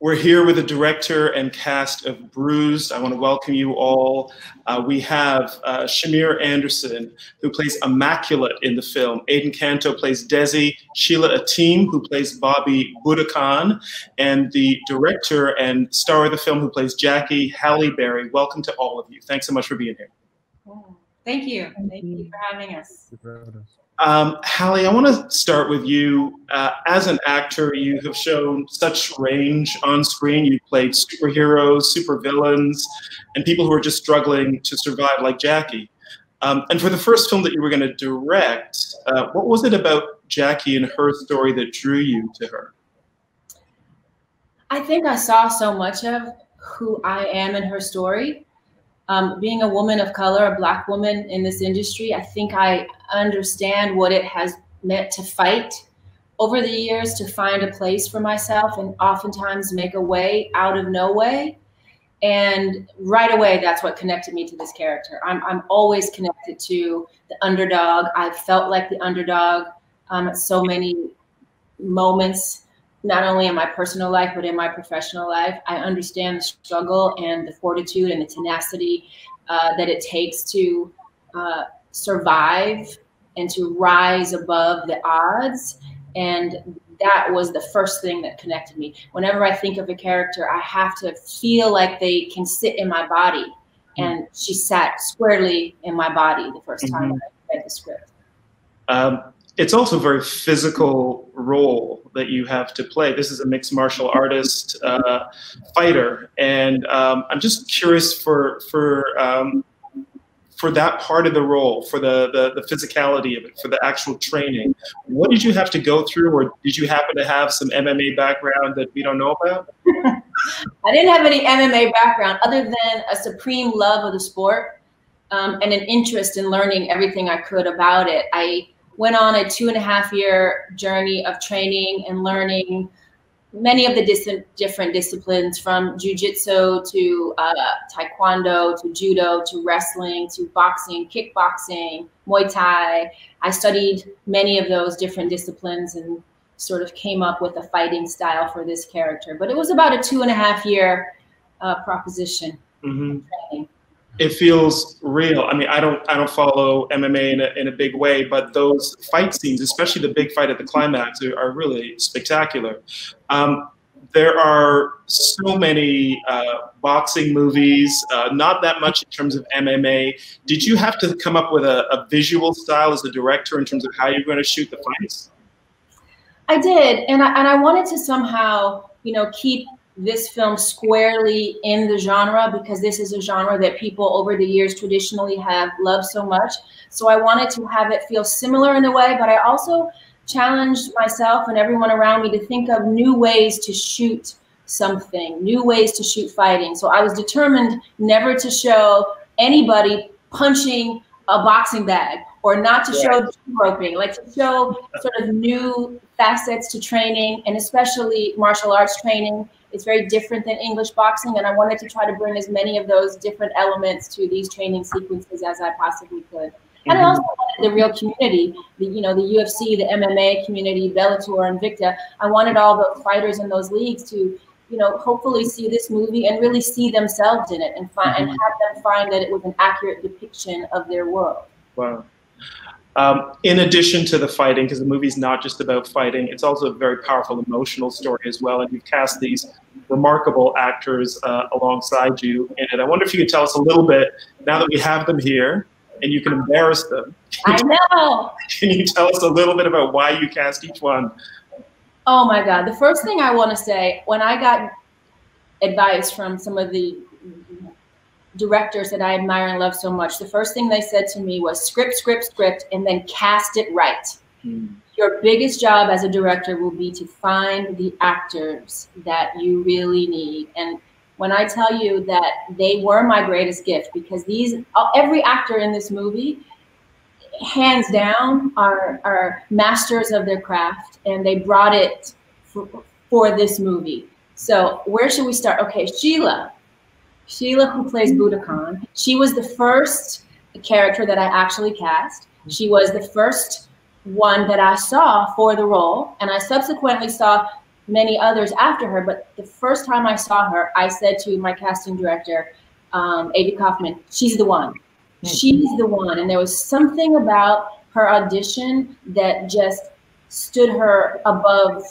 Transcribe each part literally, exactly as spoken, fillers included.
We're here with the director and cast of Bruised. I want to welcome you all. Uh, we have uh, Shamier Anderson, who plays Immaculate in the film. Adan Canto plays Desi. Sheila Atim, who plays Bobby Buddhakan. And the director and star of the film, who plays Jackie, Halle Berry. Welcome to all of you. Thanks so much for being here. Thank you. Thank you for having us. Um, Halle, I want to start with you. Uh, as an actor, you have shown such range on screen. You've played superheroes, supervillains, and people who are just struggling to survive, like Jackie. Um, and for the first film that you were going to direct, uh, what was it about Jackie and her story that drew you to her? I think I saw so much of who I am in her story. Um, being a woman of color, a black woman in this industry, I think I understand what it has meant to fight over the years to find a place for myself and oftentimes make a way out of no way. And right away, that's what connected me to this character. I'm, I'm always connected to the underdog. I've felt like the underdog um, at so many moments, not only in my personal life, but in my professional life. I understand the struggle and the fortitude and the tenacity uh, that it takes to uh, survive and to rise above the odds. And that was the first thing that connected me. Whenever I think of a character, I have to feel like they can sit in my body. And she sat squarely in my body the first time mm-hmm. I read the script. Um It's also a very physical role that you have to play. This is a mixed martial artist uh, fighter, and um, I'm just curious for for um, for that part of the role, for the, the the physicality of it, for the actual training. What did you have to go through, or did you happen to have some M M A background that we don't know about? I didn't have any M M A background other than a supreme love of the sport um, and an interest in learning everything I could about it. I went on a two and a half year journey of training and learning many of the dis different disciplines, from jujitsu to uh, taekwondo, to judo, to wrestling, to boxing, kickboxing, Muay Thai. I studied many of those different disciplines and sort of came up with a fighting style for this character. But it was about a two and a half year uh, proposition mm-hmm. training. It feels real. I mean, I don't, I don't follow M M A in a, in a big way, but those fight scenes, especially the big fight at the climax, are, are really spectacular. Um, there are so many uh, boxing movies, uh, not that much in terms of M M A. Did you have to come up with a, a visual style as a director in terms of how you're going to shoot the fights? I did, and I, and I wanted to somehow, you know, keep this film squarely in the genre, because this is a genre that people over the years traditionally have loved so much. So I wanted to have it feel similar in a way, but I also challenged myself and everyone around me to think of new ways to shoot something, new ways to shoot fighting. So I was determined never to show anybody punching a boxing bag, or not to yeah. show roping, like to show sort of new facets to training, and especially martial arts training. It's very different than English boxing, and I wanted to try to bring as many of those different elements to these training sequences as I possibly could. Mm-hmm. And I also wanted the real community, the, you know, the U F C, the M M A community, Bellator, Invicta. I wanted all those fighters in those leagues to, you know, hopefully see this movie and really see themselves in it, and find mm-hmm. and have them find that it was an accurate depiction of their world. Wow. Um, in addition to the fighting, because the movie's not just about fighting, it's also a very powerful emotional story as well, and you've cast these remarkable actors uh, alongside you in it. I wonder if you could tell us a little bit, now that we have them here, and you can embarrass them. I know! Can you tell us a little bit about why you cast each one? Oh my God, the first thing I want to say, when I got advice from some of the directors that I admire and love so much, the first thing they said to me was script, script, script, and then cast it right. Mm. Your biggest job as a director will be to find the actors that you really need. And when I tell you that they were my greatest gift, because these, every actor in this movie, hands down, are, are masters of their craft, and they brought it for, for this movie. So where should we start? Okay, Sheila. Sheila, who plays Budokan, she was the first character that I actually cast. She was the first one that I saw for the role, and I subsequently saw many others after her, but the first time I saw her, I said to my casting director, um, Ava Kaufman, she's the one. She's the one. And there was something about her audition that just stood her above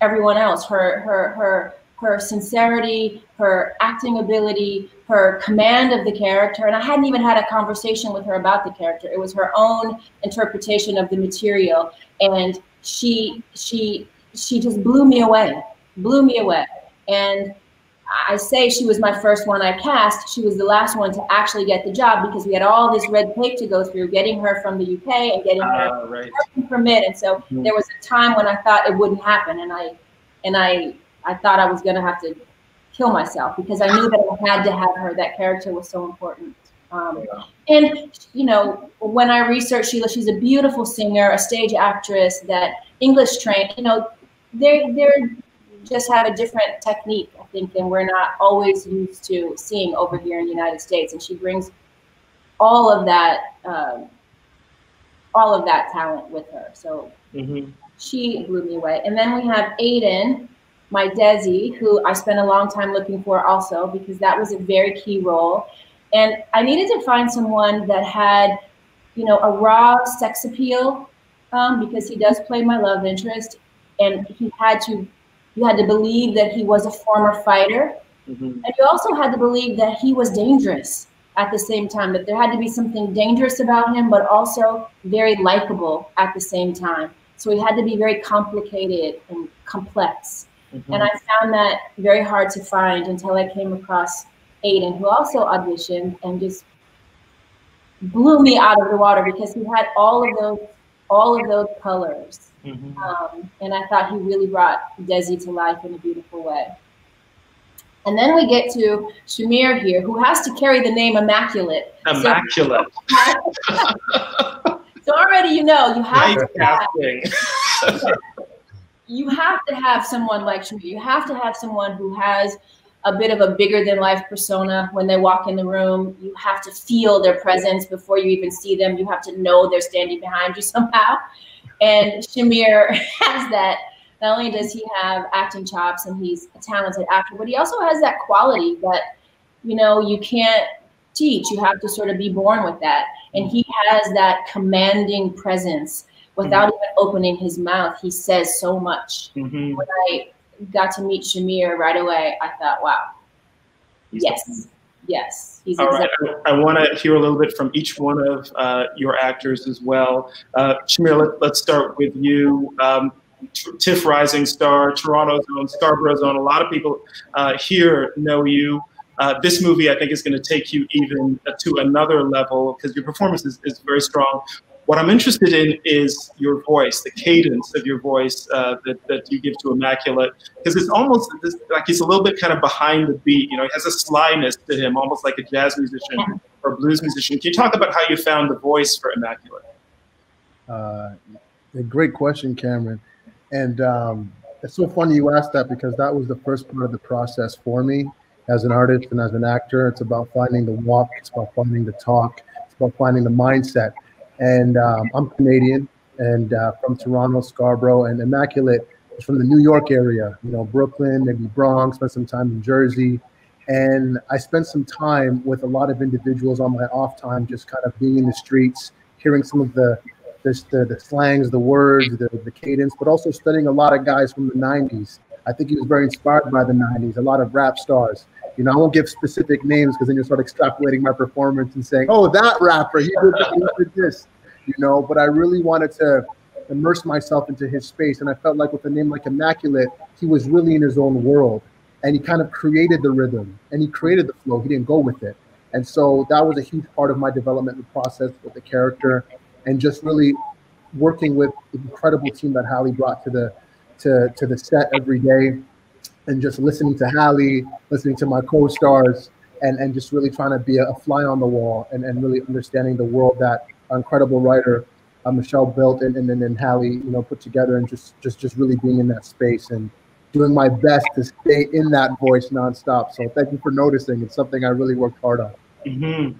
everyone else. Her, her, her, her sincerity, her acting ability, her command of the character. And I hadn't even had a conversation with her about the character. It was her own interpretation of the material. And she, she, she just blew me away, blew me away. And I say she was my first one I cast. She was the last one to actually get the job because we had all this red tape to go through, getting her from the U K and getting her uh, right. permit. And so mm-hmm. there was a time when I thought it wouldn't happen. And I, and I, I thought I was going to have to kill myself because I knew that I had to have her. That character was so important. Um, yeah. And, you know, when I researched Sheila, she's a beautiful singer, a stage actress that English trained, you know, they they're just have a different technique, I think, than we're not always used to seeing over here in the United States. And she brings all of that, um, all of that talent with her. So mm-hmm. she blew me away. And then we have Adan, my Desi, who I spent a long time looking for also, because that was a very key role. And I needed to find someone that had, you know, a raw sex appeal, um, because he does play my love interest. And he had to, you had to believe that he was a former fighter. Mm-hmm. And you also had to believe that he was dangerous at the same time, that there had to be something dangerous about him, but also very likable at the same time. So he had to be very complicated and complex. Mm-hmm. And I found that very hard to find until I came across Adan, who also auditioned and just blew me out of the water because he had all of those, all of those colors. Mm-hmm. um, and I thought he really brought Desi to life in a beautiful way. And then we get to Shamier here, who has to carry the name Immaculate. Immaculate. So, so already you know you have to have, you have to have someone like Shamier. You have to have someone who has a bit of a bigger than life persona when they walk in the room. You have to feel their presence before you even see them. You have to know they're standing behind you somehow. And Shamier has that. Not only does he have acting chops and he's a talented actor, but he also has that quality that, you know, you can't teach. You have to sort of be born with that. And he has that commanding presence. Without mm-hmm. even opening his mouth, he says so much. Mm-hmm. When I got to meet Shamier right away, I thought, wow, he's yes, yes. He's all exactly right. I, I want to hear a little bit from each one of uh, your actors as well. Uh, Shamier, let, let's start with you. Um, TIFF Rising Star, Toronto Zone, Scarborough Zone, a lot of people uh, here know you. Uh, this movie, I think, is going to take you even to another level because your performance is, is very strong. What I'm interested in is your voice, the cadence of your voice uh, that, that you give to Immaculate, because it's almost this, like he's a little bit kind of behind the beat. You know, he has a slyness to him, almost like a jazz musician yeah. or a blues musician. Can you talk about how you found the voice for Immaculate? Uh, a great question, Cameron. And um, it's so funny you asked that because that was the first part of the process for me as an artist and as an actor. It's about finding the walk. It's about finding the talk. It's about finding the mindset. And um, I'm Canadian and uh, from Toronto, Scarborough, and Immaculate is from the New York area, you know, Brooklyn, maybe Bronx, spent some time in Jersey. And I spent some time with a lot of individuals on my off time, just kind of being in the streets, hearing some of the the, the, the slangs, the words, the, the cadence, but also studying a lot of guys from the nineties. I think he was very inspired by the nineties, a lot of rap stars. You know, I won't give specific names because then you're sort of extrapolating my performance and saying, oh, that rapper, he did, he did this, you know, but I really wanted to immerse myself into his space. And I felt like with a name like Immaculate, he was really in his own world and he kind of created the rhythm and he created the flow. He didn't go with it. And so that was a huge part of my developmental process with the character and just really working with the incredible team that Halle brought to the, to, to the set every day. And just listening to Halle, listening to my co-stars, and, and just really trying to be a fly on the wall and, and really understanding the world that our incredible writer, uh, Michelle, built and, and, and Halle, you know, put together, and just, just, just really being in that space and doing my best to stay in that voice nonstop. So thank you for noticing. It's something I really worked hard on. Mm-hmm.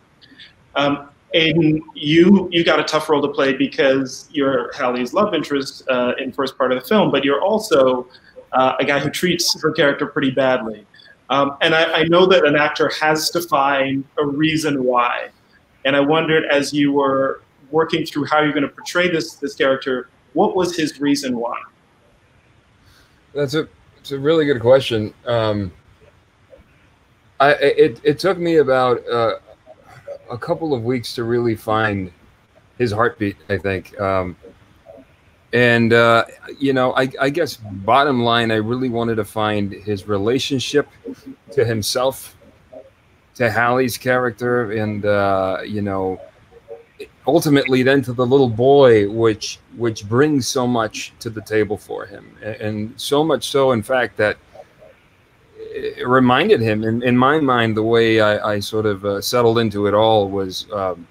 Um, Adan, you you got a tough role to play because you're Halle's love interest uh, in the first part of the film, but you're also uh, a guy who treats her character pretty badly. Um, and I, I know that an actor has to find a reason why. And I wondered, as you were working through how you're going to portray this this character, what was his reason why? That's a it's a really good question. Um, I it it took me about uh, a couple of weeks to really find his heartbeat, I think. Um, and uh, you know, I, I guess bottom line, I really wanted to find his relationship to himself, to Halle's character, and uh, you know, ultimately then to the little boy, which which brings so much to the table for him, and, and so much so, in fact, that it reminded him, in, in my mind, the way I, I sort of uh, settled into it all was, um,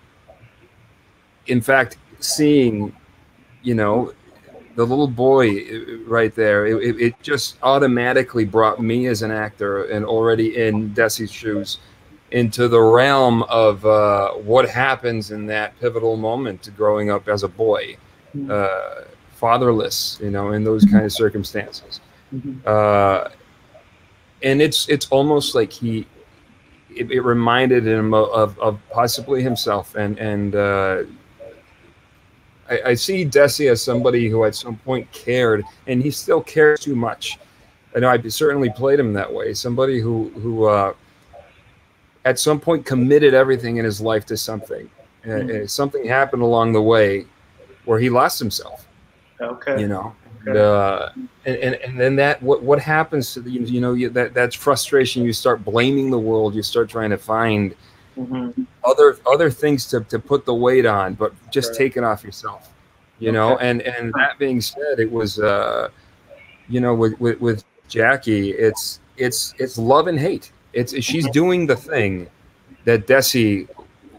in fact, seeing, you know, the little boy right there. It, it just automatically brought me as an actor, and already in Desi's shoes, into the realm of uh, what happens in that pivotal moment growing up as a boy, uh, fatherless, you know, in those kind of circumstances. Uh, and it's it's almost like he, it, it reminded him of, of, of possibly himself. And, and uh, I, I see Desi as somebody who at some point cared, and he still cares too much. I know I certainly played him that way, somebody who, who uh, at some point committed everything in his life to something. Mm-hmm. uh, something happened along the way where he lost himself. Okay. You know, okay. And, uh, and, and, and then that, what, what happens to the, you know, you, that that's frustration. You start blaming the world. You start trying to find mm-hmm. other, other things to, to put the weight on, but just right. take it off yourself, you okay. know? And, and that being said, it was, uh, you know, with, with, with Jackie, it's, it's, it's love and hate. It's she's doing the thing that Desi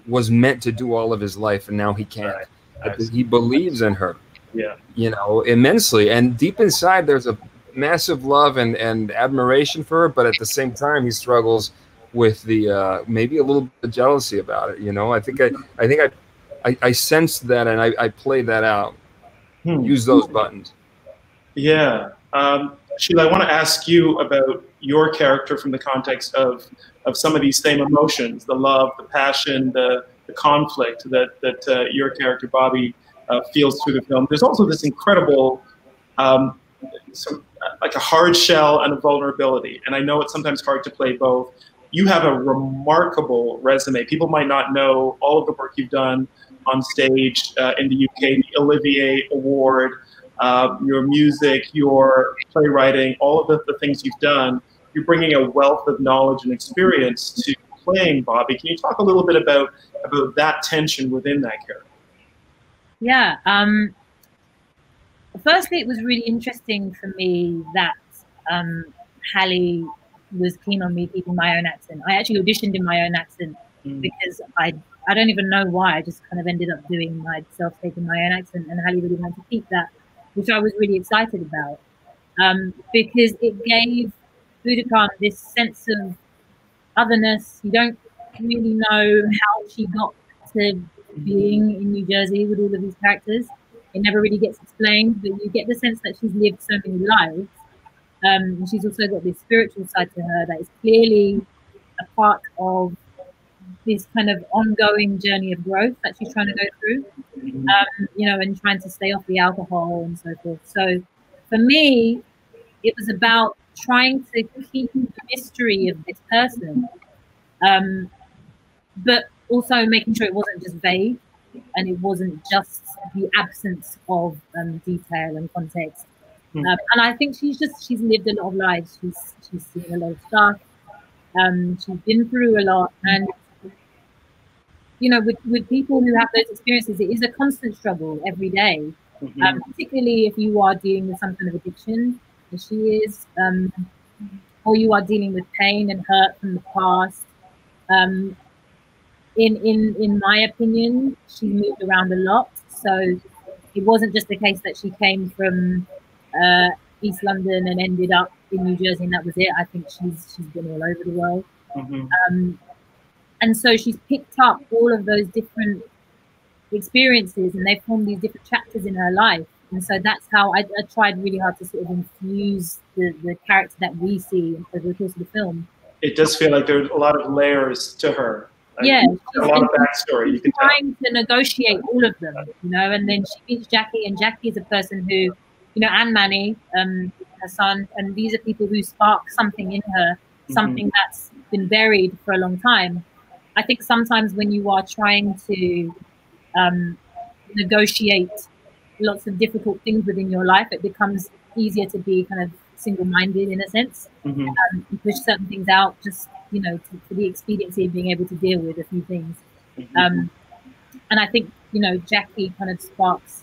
was meant to do all of his life, and now he can't. Right. He believes in her, yeah, you know, immensely, and deep inside there's a massive love and and admiration for her, but at the same time he struggles with the uh, maybe a little bit of jealousy about it. You know, I think I I think I I, I sensed that, and I, I played that out. Hmm. Use those buttons. Yeah. Um, Sheila, I want to ask you about your character from the context of, of some of these same emotions, the love, the passion, the, the conflict that, that uh, your character, Bobby, uh, feels through the film. There's also this incredible, um, so, like a hard shell and a vulnerability. And I know it's sometimes hard to play both. You have a remarkable resume. People might not know all of the work you've done on stage uh, in the U K, the Olivier Award, Uh, your music, your playwriting, all of the, the things you've done. You're bringing a wealth of knowledge and experience to playing Bobby. Can you talk a little bit about, about that tension within that character? Yeah. Um, firstly, it was really interesting for me that um, Halle was keen on me keeping my own accent. I actually auditioned in my own accent mm. because I I don't even know why. I just kind of ended up doing myself taking my own accent, and Halle really wanted to keep that, which I was really excited about, um, because it gave Buddhakan this sense of otherness. You don't really know how she got to being in New Jersey with all of these characters. It never really gets explained, but you get the sense that she's lived so many lives. Um, and she's also got this spiritual side to her that is clearly a part of this kind of ongoing journey of growth that she's trying to go through, um, you know, and trying to stay off the alcohol and so forth. So for me, it was about trying to keep the mystery of this person, um, but also making sure it wasn't just vague and it wasn't just the absence of um, detail and context. Mm. Um, and I think she's just, she's lived a lot of lives. She's, she's seen a lot of stuff. Um, she's been through a lot. And you know, with, with people who have those experiences, it is a constant struggle every day, mm-hmm. um, particularly if you are dealing with some kind of addiction, as she is, um, or you are dealing with pain and hurt from the past. Um, in, in, in my opinion, she moved around a lot. So it wasn't just the case that she came from uh, East London and ended up in New Jersey and that was it. I think she's, she's been all over the world. Mm-hmm. um, And so she's picked up all of those different experiences and they've formed these different chapters in her life. And so that's how I, I tried really hard to sort of infuse the, the character that we see over the course of the film. It does feel like there's a lot of layers to her. Like, yeah. A lot of backstory. You can trying tell. to negotiate all of them, you know, and then she meets Jackie, and Jackie is a person who, you know, and Manny, um, her son, and these are people who spark something in her, something mm-hmm. that's been buried for a long time. I think sometimes when you are trying to um, negotiate lots of difficult things within your life, it becomes easier to be kind of single-minded in a sense. Mm-hmm. Um, you push certain things out just, you know, to, for the expediency of being able to deal with a few things. Mm-hmm. Um, and I think, you know, Jackie kind of sparks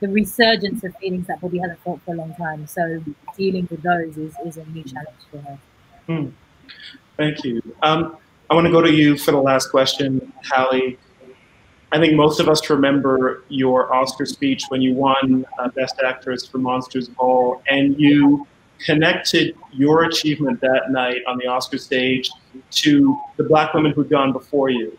the resurgence of feelings that Bobby hasn't felt for a long time. So dealing with those is, is a new challenge for her. Mm. Thank you. Um, I want to go to you for the last question, Halle. I think most of us remember your Oscar speech when you won uh, Best Actress for Monster's Ball, and you connected your achievement that night on the Oscar stage to the Black women who'd gone before you.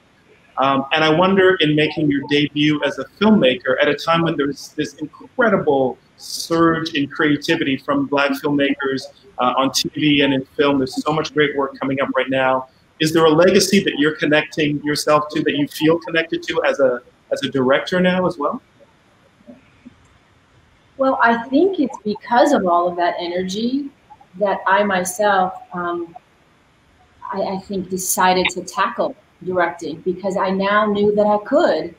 Um, and I wonder, in making your debut as a filmmaker, at a time when there's this incredible surge in creativity from Black filmmakers uh, on T V and in film, there's so much great work coming up right now. Is there a legacy that you're connecting yourself to, that you feel connected to as a as a director now as well? Well, I think it's because of all of that energy that I myself, um, I, I think, decided to tackle directing, because I now knew that I could,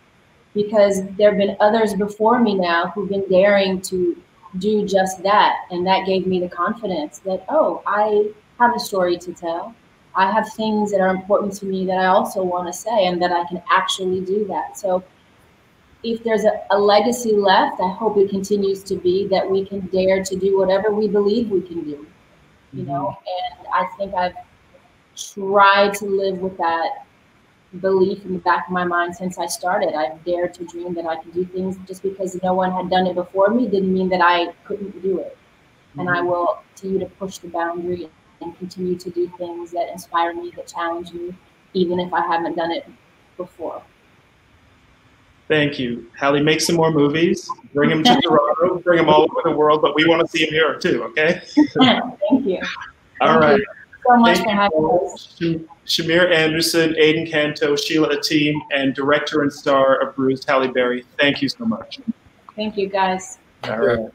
because there have been others before me now who've been daring to do just that. And that gave me the confidence that, oh, I have a story to tell. I have things that are important to me that I also want to say, and that I can actually do that. So if there's a, a legacy left, I hope it continues to be that we can dare to do whatever we believe we can do, you know? And I think I've tried to live with that belief in the back of my mind since I started. I've dared to dream that I could do things. Just because no one had done it before me didn't mean that I couldn't do it. And I will continue to push the boundary and continue to do things that inspire me, that challenge me, even if I haven't done it before. Thank you. Halle, make some more movies. Bring them to Toronto. Bring them all over the world, but we want to see them here too, okay? Thank you. All right. Thank you so much for having us. Shamier Anderson, Adan Canto, Sheila Atim, and director and star of Bruised, Halle Berry. Thank you so much. Thank you, guys. All right.